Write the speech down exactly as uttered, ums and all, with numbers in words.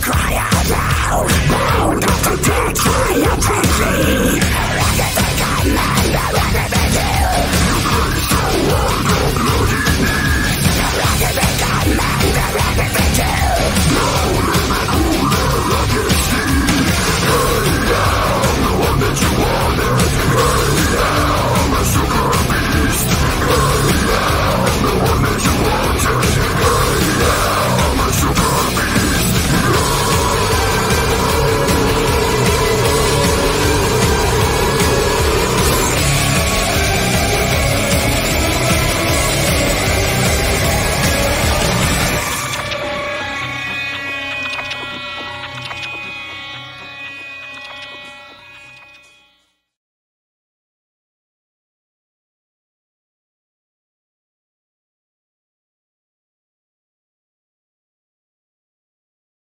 Cry out loud, bound up to death triumphantly. Rocket the command, rocket the